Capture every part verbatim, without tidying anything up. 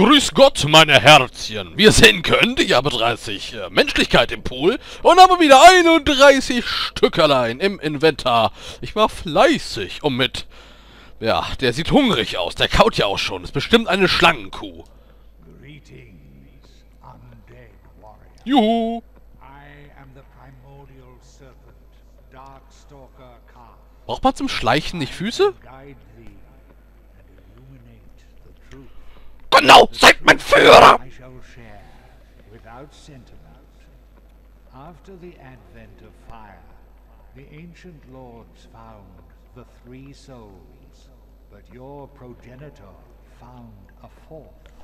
Grüß Gott, meine Herzchen. Wie ihr sehen könnt, ich habe dreißig äh, Menschlichkeit im Pool und habe wieder einunddreißig Stückerlein im Inventar. Ich war fleißig und mit... Ja, der sieht hungrig aus. Der kaut ja auch schon. Ist bestimmt eine Schlangenkuh. Juhu. Braucht man zum Schleichen nicht Füße? Genau, seid mein Führer!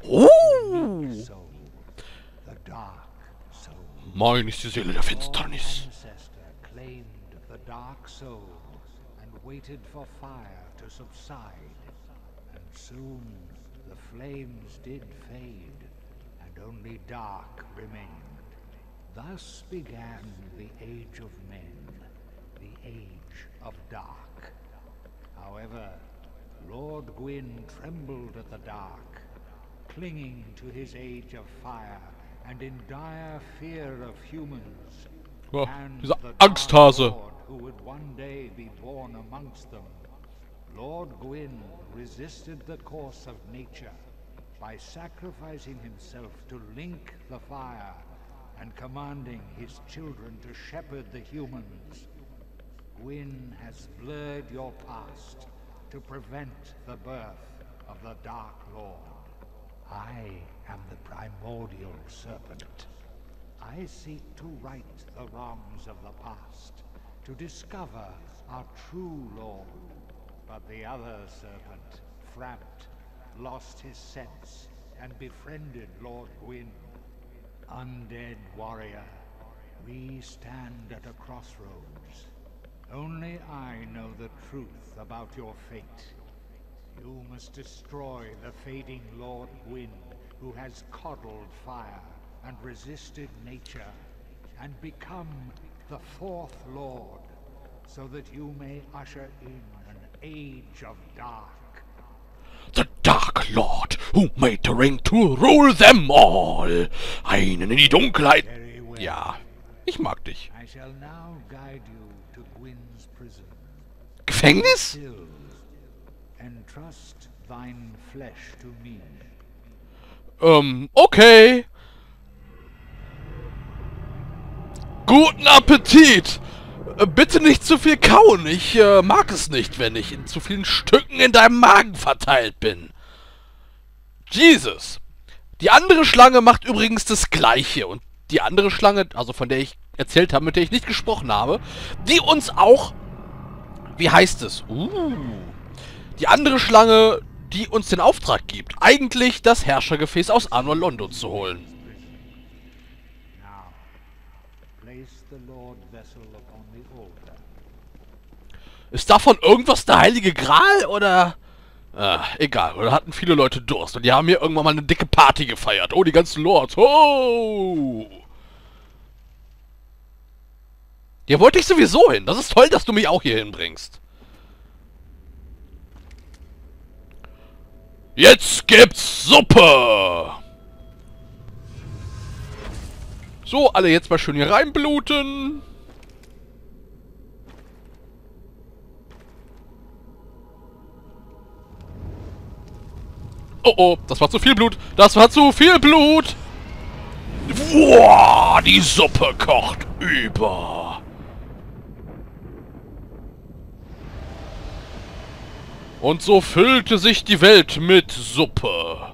Oh! Mein ist die Seele der Finsternis. Waited for fire to subside, and soon the flames did fade, and only dark remained. Thus began the age of men, the age of dark. However, Lord Gwyn trembled at the dark, clinging to his age of fire, and in dire fear of humans. Oh, dieser Angsthase. Who would one day be born amongst them. Lord Gwyn resisted the course of nature by sacrificing himself to link the fire and commanding his children to shepherd the humans. Gwyn has blurred your past to prevent the birth of the Dark Lord. I am the primordial serpent. I seek to right the wrongs of the past. To discover our true lord. But the other serpent, Frampt, lost his sense and befriended Lord Gwyn. Undead warrior, we stand at a crossroads. Only I know the truth about your fate. You must destroy the fading Lord Gwyn, who has coddled fire and resisted nature, and become the fourth lord, so that you may usher in an age of dark. The Dark Lord, who made the ring to rule them all. Einen in die Dunkelheit. Well. Ja, ich mag dich. I shall now guide you to Gwyn's prison. Gefängnis? Entrust thine flesh to me. Ähm, okay. Guten Appetit! Bitte nicht zu viel kauen. Ich äh, mag es nicht, wenn ich in zu vielen Stücken in deinem Magen verteilt bin. Jesus! Die andere Schlange macht übrigens das Gleiche. Und die andere Schlange, also von der ich erzählt habe, mit der ich nicht gesprochen habe, die uns auch... Wie heißt es? Uh, die andere Schlange, die uns den Auftrag gibt, eigentlich das Herrschergefäß aus Anor Londo zu holen. Ist davon irgendwas der heilige Gral, oder? Ah, egal, oder hatten viele Leute Durst und die haben hier irgendwann mal eine dicke Party gefeiert. Oh, die ganzen Lords. Oh! Hier wollte ich sowieso hin. Das ist toll, dass du mich auch hier hinbringst. Jetzt gibt's Suppe! So, alle jetzt mal schön hier reinbluten. Oh oh, das war zu viel Blut. Das war zu viel Blut. Boah, die Suppe kocht über. Und so füllte sich die Welt mit Suppe.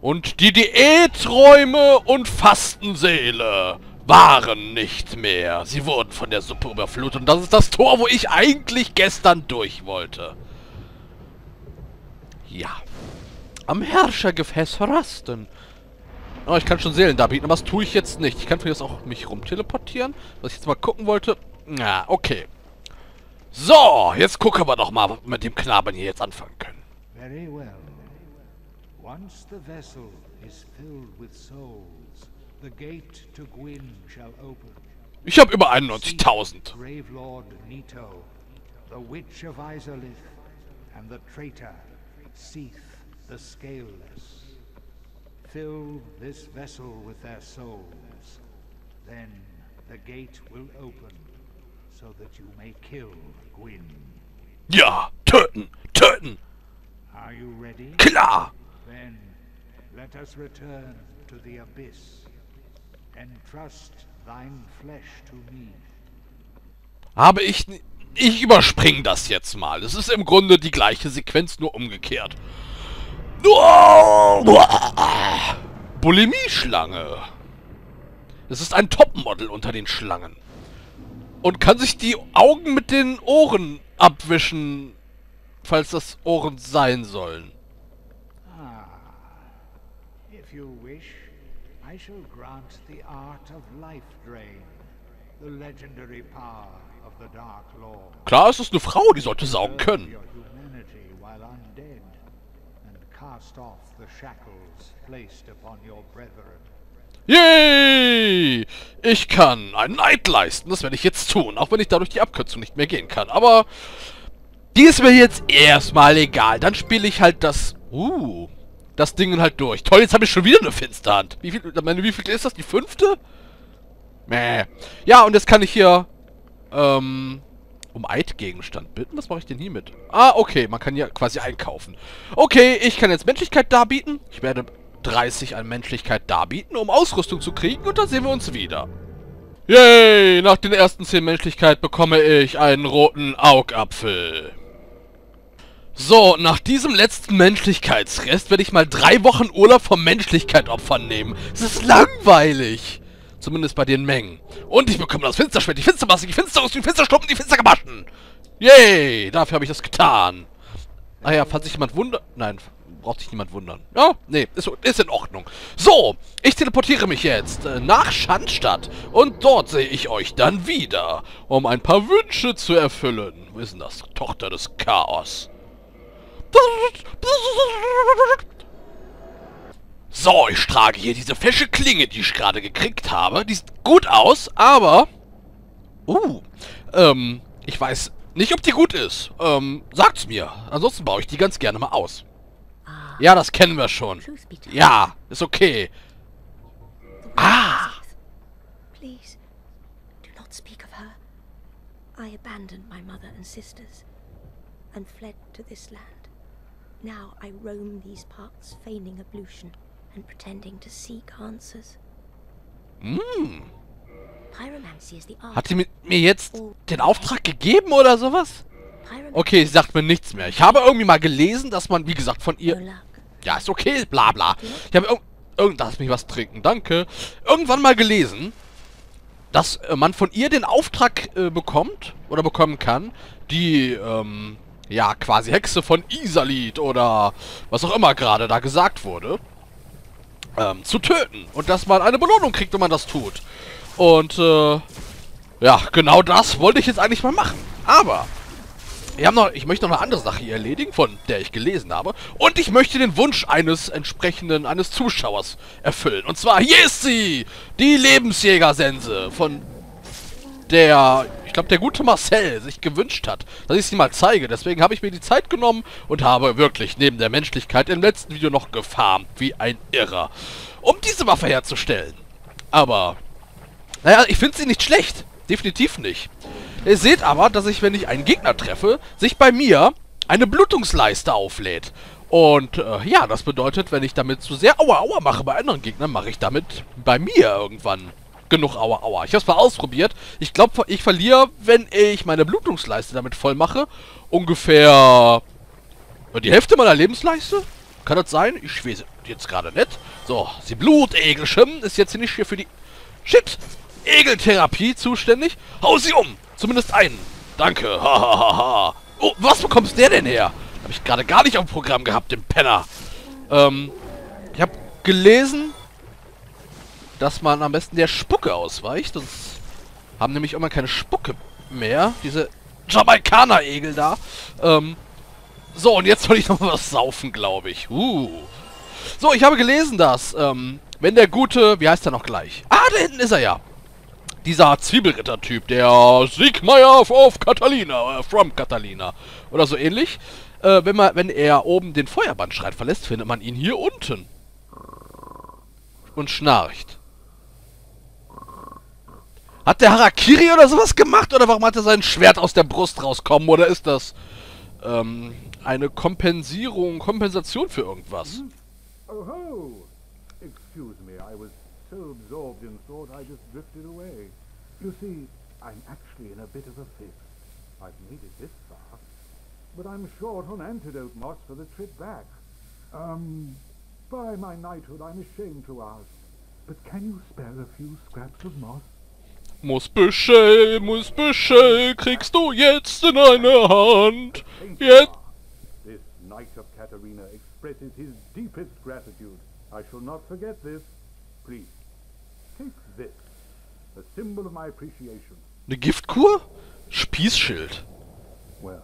Und die Diäträume und Fastensäle waren nicht mehr. Sie wurden von der Suppe überflutet. Und das ist das Tor, wo ich eigentlich gestern durch wollte. Ja. Am Herrschergefäß rasten. Oh, ich kann schon Seelen darbieten, aber das tue ich jetzt nicht. Ich kann vielleicht auch mich rumteleportieren. Was ich jetzt mal gucken wollte. Na, okay. So, jetzt gucken wir doch mal, was wir mit dem Knaben hier jetzt anfangen können. Very well. Once the vessel is filled with souls. The gate to Gwyn shall open. Ich habe über einundneunzigtausend. Brave Lord Nito, the Witch of Isolith, and the traitor, Sif the Scaleless. Fill this vessel with their souls. Then the gate will open, so that you may kill Gwyn. Ja, töten, töten! Are you ready? Klar! Then let us return to the abyss and trust thine flesh to me. Habe ich... Ich überspringe das jetzt mal. Es ist im Grunde die gleiche Sequenz, nur umgekehrt. Bulimie-Schlange. Es ist ein Topmodel unter den Schlangen. Und kann sich die Augen mit den Ohren abwischen, falls das Ohren sein sollen. Ah, if you wish, I shall grant the art of life drain, the legendary power. Klar, es ist eine Frau, die sollte saugen können. Yay! Ich kann einen Eid leisten, das werde ich jetzt tun, auch wenn ich dadurch die Abkürzung nicht mehr gehen kann. Aber die ist mir jetzt erstmal egal. Dann spiele ich halt das... Uh, das Ding halt durch. Toll, jetzt habe ich schon wieder eine Finsterhand. Wie viel, meine, wie viel ist das? Die fünfte? Mäh. Ja, und jetzt kann ich hier... Ähm, um Eidgegenstand bitten? Was mache ich denn hiermit? Ah, okay, man kann ja quasi einkaufen. Okay, ich kann jetzt Menschlichkeit darbieten. Ich werde dreißig an Menschlichkeit darbieten, um Ausrüstung zu kriegen, und dann sehen wir uns wieder. Yay! Nach den ersten zehn Menschlichkeit bekomme ich einen roten Augapfel. So, nach diesem letzten Menschlichkeitsrest werde ich mal drei Wochen Urlaub vom Menschlichkeit-Opfern nehmen. Es ist langweilig! Zumindest bei den Mengen. Und ich bekomme das Finsterschwert, die Finstermasse, die Finsterrüstung, die Finsterschluppen, die Finstergebaschen. Yay, dafür habe ich das getan. Ah ja, falls sich jemand wundert... Nein, braucht sich niemand wundern. Ja, nee, ist, ist in Ordnung. So, ich teleportiere mich jetzt äh, nach Schandstadt. Und dort sehe ich euch dann wieder, um ein paar Wünsche zu erfüllen. Wo ist denn das? Tochter des Chaos. So, ich trage hier diese fesche Klinge, die ich gerade gekriegt habe. Die sieht gut aus, aber... Uh, ähm, ich weiß nicht, ob die gut ist. Ähm, sagt's mir. Ansonsten baue ich die ganz gerne mal aus. Ja, das kennen wir schon. Ja, ist okay. Ah! Please, do not speak of her. I abandoned my mother and sisters and fled to this land. Now I roam these parts, feigning ablution. And pretending to seek answers. Mm. Hat sie mit mir jetzt den Auftrag gegeben oder sowas? Okay, sie sagt mir nichts mehr. Ich habe irgendwie mal gelesen, dass man, wie gesagt, von ihr... Ja, ist okay, bla bla. Ich habe irgend... Lass mich was trinken, danke. Irgendwann mal gelesen, dass äh, man von ihr den Auftrag äh, bekommt oder bekommen kann, die... Ähm, ja, quasi Hexe von Isalid oder was auch immer gerade da gesagt wurde. Ähm, zu töten. Und dass man eine Belohnung kriegt, wenn man das tut. Und, äh, ja, genau das wollte ich jetzt eigentlich mal machen. Aber, wir haben noch, ich möchte noch eine andere Sache hier erledigen, von der ich gelesen habe. Und ich möchte den Wunsch eines entsprechenden, eines Zuschauers erfüllen. Und zwar, hier ist sie! Die Lebensjägersense, von der, ich glaube, der gute Marcel sich gewünscht hat, dass ich sie mal zeige. Deswegen habe ich mir die Zeit genommen und habe wirklich neben der Menschlichkeit im letzten Video noch gefarmt wie ein Irrer, um diese Waffe herzustellen. Aber, naja, ich finde sie nicht schlecht. Definitiv nicht. Ihr seht aber, dass ich, wenn ich einen Gegner treffe, sich bei mir eine Blutungsleiste auflädt. Und, äh, ja, das bedeutet, wenn ich damit zu sehr Aua Aua mache bei anderen Gegnern, mache ich damit bei mir irgendwann genug Aua Aua. Ich habe es mal ausprobiert. Ich glaube, ich verliere, wenn ich meine Blutungsleiste damit voll mache, ungefähr die Hälfte meiner Lebensleiste. Kann das sein? Ich schwese jetzt gerade nicht. So, die Blutegelschirm ist jetzt hier nicht hier für die Shit Egeltherapie zuständig. Hau sie um. Zumindest einen. Danke. Ha, ha, ha, ha. Oh, was bekommst der denn her? Habe ich gerade gar nicht auf dem Programm gehabt, den Penner. Ähm, ich habe gelesen, dass man am besten der Spucke ausweicht. Sonst haben nämlich immer keine Spucke mehr. Diese Jamaikaner-Egel da. Ähm, so, und jetzt soll ich nochmal was saufen, glaube ich. Uh. So, ich habe gelesen, dass, ähm, wenn der gute... Wie heißt er noch gleich? Ah, da hinten ist er ja. Dieser Zwiebelritter-Typ, der Siegmeyer von Catarina, äh, from Catarina. oder so ähnlich. Äh, wenn, man, wenn er oben den Feuerbandschreit verlässt, findet man ihn hier unten. Und schnarcht. Hat der Harakiri oder sowas gemacht? Oder warum hat er sein Schwert aus der Brust rauskommen? Oder ist das ähm, eine Kompensierung, Kompensation für irgendwas? Oho! Excuse me, I was so absorbed in thought I just drifted away. You see, I'm actually in a bit of a fix. I've made it this far, but I'm short on antidote moss for the trip back. Um, by my knighthood, I'm ashamed to ask, but can you spare a few scraps of moss? Mossbüschel, Mossbüschel, kriegst du jetzt in eine Hand. Jetzt. This knight of Catarina expresses his deepest gratitude. I shall not forget this. Please, take this, a symbol of my appreciation. Eine Giftkur? Spießschild. Well,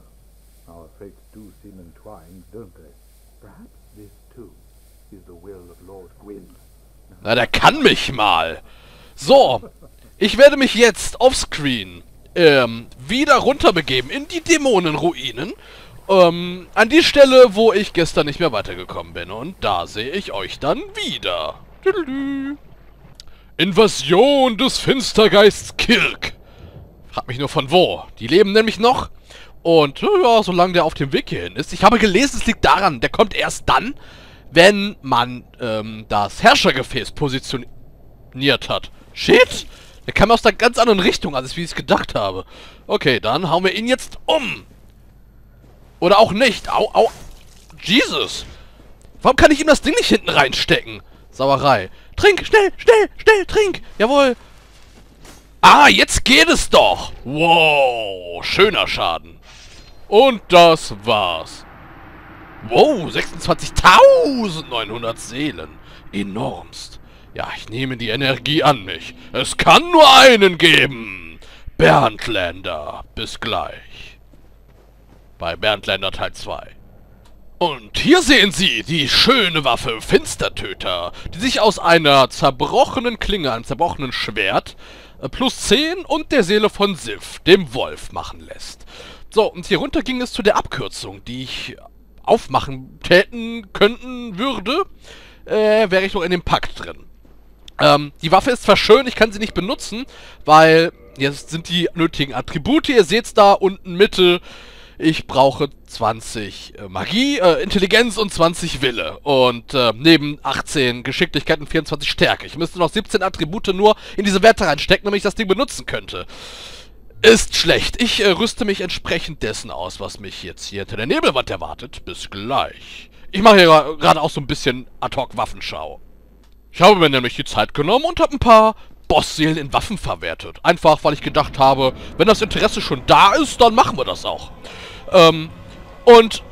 our fates do seem entwined, don't they? Perhaps this too is the will of Lord Gwyn. Na, der kann mich mal. So, ich werde mich jetzt offscreen ähm, wieder runterbegeben in die Dämonenruinen. Ähm, an die Stelle, wo ich gestern nicht mehr weitergekommen bin. Und da sehe ich euch dann wieder. Tüdelü. Invasion des Finstergeists Kirk. Frag mich nur von wo. Die leben nämlich noch. Und ja, solange der auf dem Weg hierhin ist. Ich habe gelesen, es liegt daran, der kommt erst dann, wenn man ähm, das Herrschergefäß positioniert hat. Shit! Der kam aus einer ganz anderen Richtung, als ich es gedacht habe. Okay, dann hauen wir ihn jetzt um. Oder auch nicht. Au, au. Jesus! Warum kann ich ihm das Ding nicht hinten reinstecken? Sauerei. Trink, schnell, schnell, schnell, trink! Jawohl! Ah, jetzt geht es doch! Wow, schöner Schaden. Und das war's. Wow, sechsundzwanzigtausendneunhundert Seelen. Enormst. Ja, ich nehme die Energie an mich. Es kann nur einen geben. Bernd Länder, bis gleich. Bei Bernd Länder Teil zwei. Und hier sehen Sie die schöne Waffe Finstertöter, die sich aus einer zerbrochenen Klinge, einem zerbrochenen Schwert, plus zehn und der Seele von Sif, dem Wolf, machen lässt. So, und hier runter ging es zu der Abkürzung, die ich aufmachen täten, könnten, würde, äh, wäre ich noch in dem Pakt drin. Ähm, die Waffe ist zwar schön, ich kann sie nicht benutzen, weil jetzt sind die nötigen Attribute, ihr seht's da unten Mitte, ich brauche zwanzig äh, Magie, äh, Intelligenz und zwanzig Wille. Und äh, neben achtzehn Geschicklichkeit und vierundzwanzig Stärke. Ich müsste noch siebzehn Attribute nur in diese Werte reinstecken, damit ich das Ding benutzen könnte. Ist schlecht. Ich äh, rüste mich entsprechend dessen aus, was mich jetzt hier hinter der Nebelwand erwartet. Bis gleich. Ich mache hier gerade auch so ein bisschen Ad-Hoc-Waffenschau. Ich habe mir nämlich die Zeit genommen und habe ein paar Bossseelen in Waffen verwertet. Einfach, weil ich gedacht habe, wenn das Interesse schon da ist, dann machen wir das auch. Ähm, und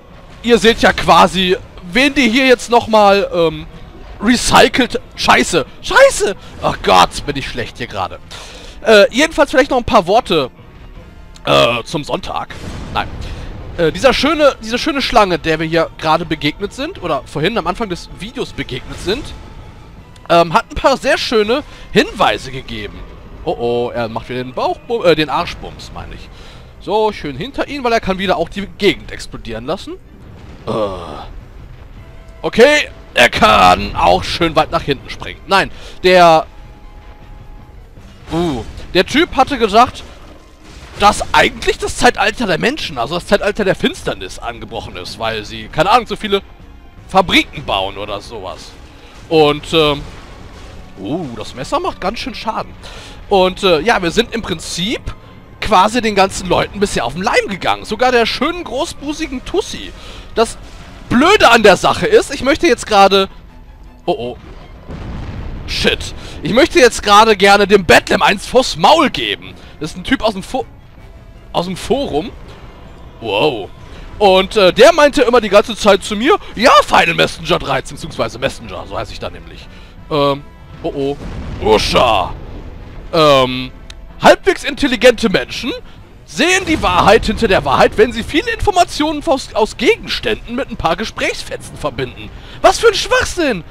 ihr seht ja quasi, wen die hier jetzt nochmal, ähm, recycelt... Scheiße! Scheiße! Ach Gott, bin ich schlecht hier gerade. Äh, jedenfalls vielleicht noch ein paar Worte, äh, zum Sonntag. Nein. Äh, dieser schöne, diese schöne Schlange, der wir hier gerade begegnet sind, oder vorhin am Anfang des Videos begegnet sind, ähm, hat ein paar sehr schöne Hinweise gegeben. Oh oh, er macht wieder den Bauchbums, äh, den Arschbums, meine ich. So, schön hinter ihn, weil er kann wieder auch die Gegend explodieren lassen. Uh. Okay, er kann auch schön weit nach hinten springen. Nein, der... Uh, der Typ hatte gesagt, dass eigentlich das Zeitalter der Menschen, also das Zeitalter der Finsternis, angebrochen ist, weil sie, keine Ahnung, so viele Fabriken bauen oder sowas. Und, ähm... Uh, das Messer macht ganz schön Schaden. Und, äh, ja, wir sind im Prinzip quasi den ganzen Leuten bisher auf den Leim gegangen. Sogar der schönen, großbusigen Tussi. Das Blöde an der Sache ist, ich möchte jetzt gerade... Oh, oh. Shit. Ich möchte jetzt gerade gerne dem Bedlam eins vors Maul geben. Das ist ein Typ aus dem Fo aus dem Forum. Wow. Und äh, der meinte immer die ganze Zeit zu mir, ja, Final Messenger dreizehn, beziehungsweise Messenger, so heiße ich da nämlich. Ähm, oh, oh. Usha. Ähm... Halbwegs intelligente Menschen sehen die Wahrheit hinter der Wahrheit, wenn sie viele Informationen aus, aus Gegenständen mit ein paar Gesprächsfetzen verbinden. Was für ein Schwachsinn!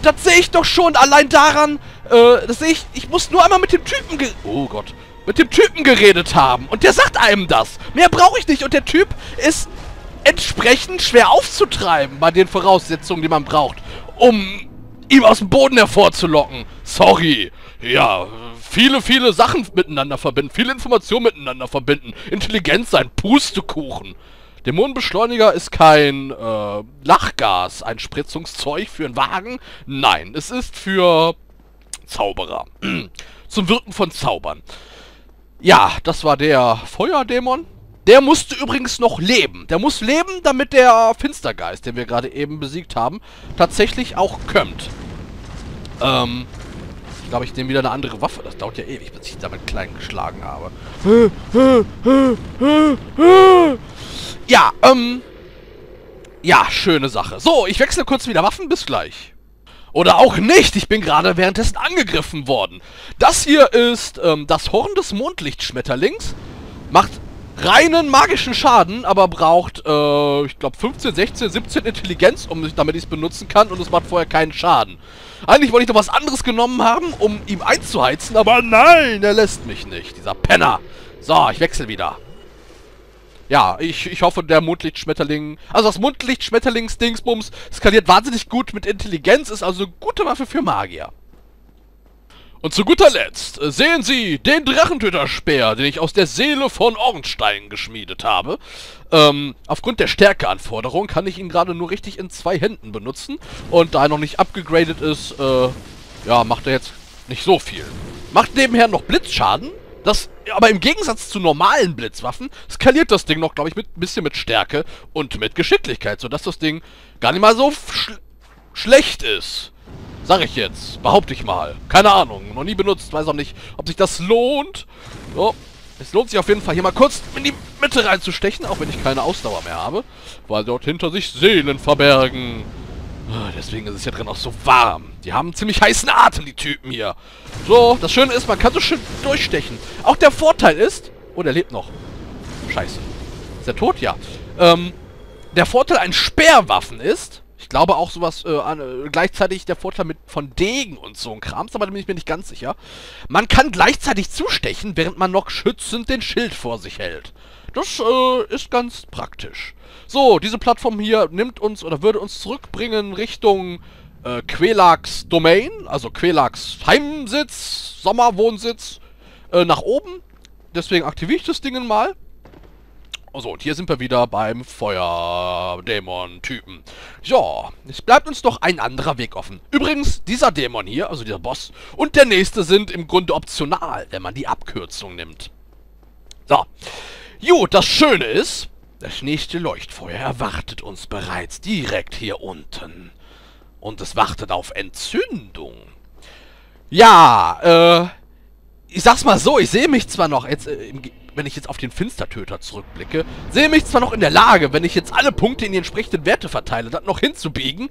Das sehe ich doch schon allein daran, äh, das sehe ich, ich muss nur einmal mit dem Typen ge... Oh Gott, mit dem Typen geredet haben. Und der sagt einem das. Mehr brauche ich nicht. Und der Typ ist entsprechend schwer aufzutreiben bei den Voraussetzungen, die man braucht, um ihm aus dem Boden hervorzulocken. Sorry. Ja, viele, viele Sachen miteinander verbinden. Viele Informationen miteinander verbinden. Intelligent sein. Pustekuchen. Dämonenbeschleuniger ist kein äh, Lachgas, ein Spritzungszeug für einen Wagen. Nein, es ist für Zauberer. Zum Wirken von Zaubern. Ja, das war der Feuerdämon. Der musste übrigens noch leben. Der muss leben, damit der Finstergeist, den wir gerade eben besiegt haben, tatsächlich auch kommt. Ähm, ich glaube, ich nehme wieder eine andere Waffe. Das dauert ja ewig, bis ich damit klein geschlagen habe. Ja, ähm... ja, schöne Sache. So, ich wechsle kurz wieder Waffen. Bis gleich. Oder auch nicht. Ich bin gerade währenddessen angegriffen worden. Das hier ist ähm, das Horn des Mondlichtschmetterlings. Macht reinen magischen Schaden, aber braucht, äh, ich glaube, fünfzehn, sechzehn, siebzehn Intelligenz, um damit ich es benutzen kann. Und es macht vorher keinen Schaden. Eigentlich wollte ich noch was anderes genommen haben, um ihm einzuheizen. Aber nein, er lässt mich nicht, dieser Penner. So, ich wechsle wieder. Ja, ich, ich hoffe, der Mondlichtschmetterling... Also das Mondlichtschmetterlings-Dingsbums skaliert wahnsinnig gut mit Intelligenz, ist also eine gute Waffe für Magier. Und zu guter Letzt sehen Sie den Drachentöterspeer, den ich aus der Seele von Ornstein geschmiedet habe. Ähm, aufgrund der Stärkeanforderung kann ich ihn gerade nur richtig in zwei Händen benutzen. Und da er noch nicht abgegradet ist, äh, ja, macht er jetzt nicht so viel. Macht nebenher noch Blitzschaden. Das, aber im Gegensatz zu normalen Blitzwaffen skaliert das Ding noch, glaube ich, mit ein bisschen mit Stärke und mit Geschicklichkeit, sodass das Ding gar nicht mal so schl schlecht ist. Sag ich jetzt. Behaupte ich mal. Keine Ahnung. Noch nie benutzt. Weiß auch nicht, ob sich das lohnt. So. Es lohnt sich auf jeden Fall, hier mal kurz in die Mitte reinzustechen, auch wenn ich keine Ausdauer mehr habe. Weil dort hinter sich Seelen verbergen. Deswegen ist es hier drin auch so warm. Die haben einen ziemlich heißen Atem, die Typen hier. So, das Schöne ist, man kann so schön durchstechen. Auch der Vorteil ist... Oh, der lebt noch. Scheiße. Ist der tot? Ja. Ähm, der Vorteil an Speerwaffen ist... Ich glaube auch sowas... Äh, an, äh, gleichzeitig der Vorteil mit, von Degen und so ein Krams, aber da bin ich mir nicht ganz sicher. Man kann gleichzeitig zustechen, während man noch schützend den Schild vor sich hält. Das äh, ist ganz praktisch. So, diese Plattform hier nimmt uns oder würde uns zurückbringen Richtung äh, Quelaags Domain, also Quelaags Heimsitz, Sommerwohnsitz, äh, nach oben. Deswegen aktiviere ich das Ding mal. So, und hier sind wir wieder beim Feuerdämon-Typen. Ja, es bleibt uns noch ein anderer Weg offen. Übrigens, dieser Dämon hier, also dieser Boss, und der nächste sind im Grunde optional, wenn man die Abkürzung nimmt. So. Gut, das Schöne ist, das nächste Leuchtfeuer erwartet uns bereits direkt hier unten. Und es wartet auf Entzündung. Ja, äh, ich sag's mal so, ich sehe mich zwar noch, jetzt, äh, im, wenn ich jetzt auf den Finstertöter zurückblicke, sehe mich zwar noch in der Lage, wenn ich jetzt alle Punkte in die entsprechenden Werte verteile, das noch hinzubiegen,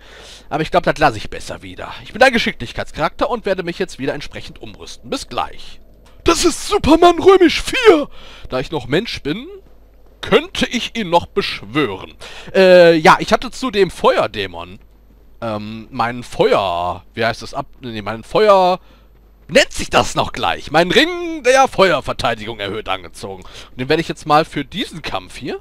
aber ich glaube, das lasse ich besser wieder. Ich bin ein Geschicklichkeitscharakter und werde mich jetzt wieder entsprechend umrüsten. Bis gleich. Das ist Superman Römisch vier! Da ich noch Mensch bin, könnte ich ihn noch beschwören. Äh, ja, ich hatte zu dem Feuerdämon, ähm, meinen Feuer... Wie heißt das ab? Nee, meinen Feuer... Nennt sich das noch gleich? Meinen Ring der Feuerverteidigung erhöht angezogen. Und den werde ich jetzt mal für diesen Kampf hier...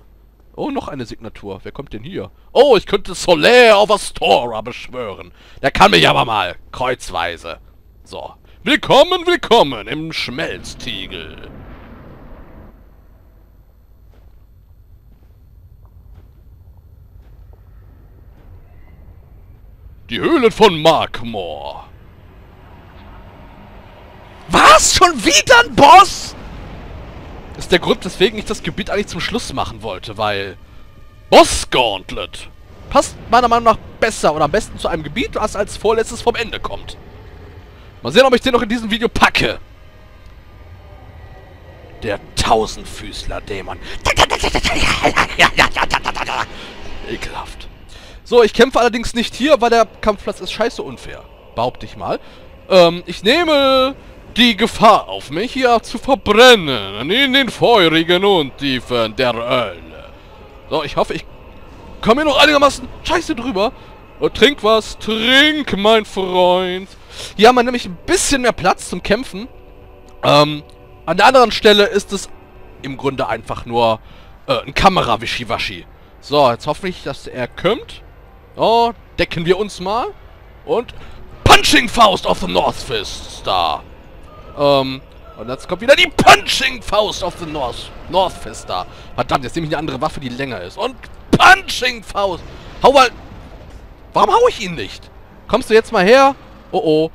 Oh, noch eine Signatur. Wer kommt denn hier? Oh, ich könnte Solaire of Astora beschwören. Der kann mich aber mal. Kreuzweise. So. Willkommen, willkommen im Schmelztiegel. Die Höhlen von Magmoor. Was? Schon wieder ein Boss? Ist der Grund, weswegen ich das Gebiet eigentlich zum Schluss machen wollte, weil... Boss Gauntlet. Passt meiner Meinung nach besser oder am besten zu einem Gebiet, was als vorletztes vom Ende kommt. Mal sehen, ob ich den noch in diesem Video packe. Der Tausendfüßler-Dämon. Ekelhaft. So, ich kämpfe allerdings nicht hier, weil der Kampfplatz ist scheiße unfair. Behaupte ich mal. Ähm, ich nehme die Gefahr auf mich, hier zu verbrennen. In den feurigen und Tiefen der Hölle. So, ich hoffe, ich komme hier noch einigermaßen scheiße drüber. Und trink was. Trink, mein Freund. Hier haben wir nämlich ein bisschen mehr Platz zum Kämpfen. Ähm, An der anderen Stelle ist es im Grunde einfach nur äh, ein Kamera-Wischiwaschi. So, jetzt hoffe ich, dass er kommt. Oh, decken wir uns mal. Und Punching Faust of the North Fist da. Ähm, und jetzt kommt wieder die Punching Faust of the North, North Fist da. Verdammt, jetzt nehme ich eine andere Waffe, die länger ist. Und Punching Faust. Hau mal. Warum hau ich ihn nicht? Kommst du jetzt mal her? Oh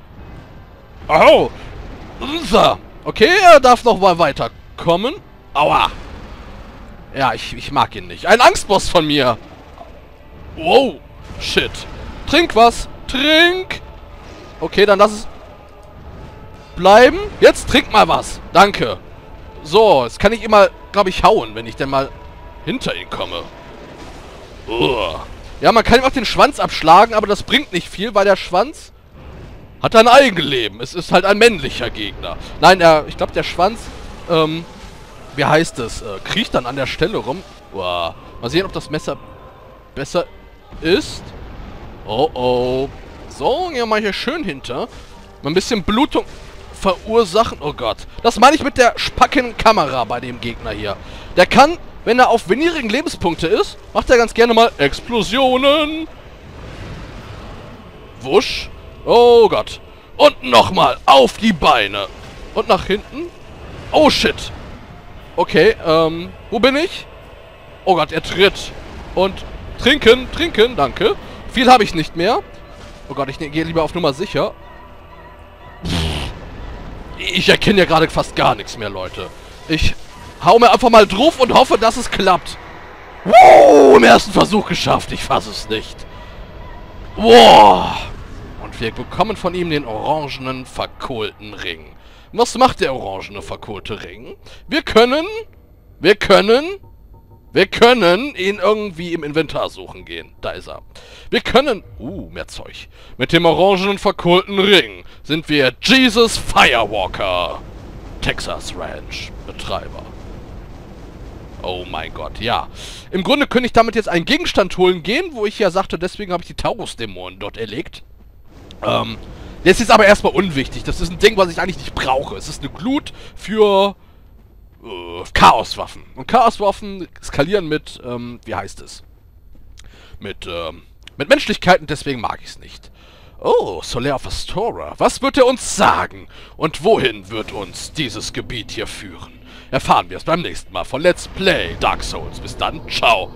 oh. Oh. Okay, er darf noch mal weiterkommen. Aua. Ja, ich, ich mag ihn nicht. Ein Angstboss von mir. Wow. Shit. Trink was. Trink. Okay, dann lass es bleiben. Jetzt trink mal was. Danke. So, jetzt kann ich immer, glaube ich, hauen, wenn ich denn mal hinter ihn komme. Uah. Ja, man kann ihm auch den Schwanz abschlagen, aber das bringt nicht viel, weil der Schwanz hat ein Eigenleben. Es ist halt ein männlicher Gegner. Nein, er, ich glaube, der Schwanz, ähm, wie heißt es, äh, kriecht dann an der Stelle rum. Uah. Mal sehen, ob das Messer besser ist. Oh, oh. So, ja, mal hier schön hinter. Mal ein bisschen Blutung verursachen. Oh Gott. Das meine ich mit der Spackenkamera bei dem Gegner hier. Der kann, wenn er auf wenigen Lebenspunkte ist, macht er ganz gerne mal Explosionen. Wusch. Oh Gott. Und nochmal auf die Beine. Und nach hinten. Oh shit. Okay, ähm, wo bin ich? Oh Gott, er tritt. Und trinken, trinken, danke. Viel habe ich nicht mehr. Oh Gott, ich gehe lieber auf Nummer sicher. Ich erkenne ja gerade fast gar nichts mehr, Leute. Ich hau mir einfach mal drauf und hoffe, dass es klappt. Wow, im ersten Versuch geschafft. Ich fasse es nicht. Wow. Und wir bekommen von ihm den orangenen, verkohlten Ring. Was macht der orangene, verkohlte Ring? Wir können... Wir können... Wir können ihn irgendwie im Inventar suchen gehen. Da ist er. Wir können... Uh, mehr Zeug. Mit dem orangenen, verkohlten Ring sind wir Jesus Firewalker. Texas Ranch Betreiber. Oh mein Gott, ja. Im Grunde könnte ich damit jetzt einen Gegenstand holen gehen, wo ich ja sagte, deswegen habe ich die Taurus-Dämonen dort erlegt. Ähm, das ist aber erstmal unwichtig. Das ist ein Ding, was ich eigentlich nicht brauche. Es ist eine Glut für... Uh, Chaoswaffen. Und Chaoswaffen skalieren mit, ähm, wie heißt es? Mit, ähm, mit Menschlichkeit und deswegen mag ich es nicht. Oh, Solaire of Astora. Was wird er uns sagen? Und wohin wird uns dieses Gebiet hier führen? Erfahren wir es beim nächsten Mal von Let's Play Dark Souls. Bis dann, ciao.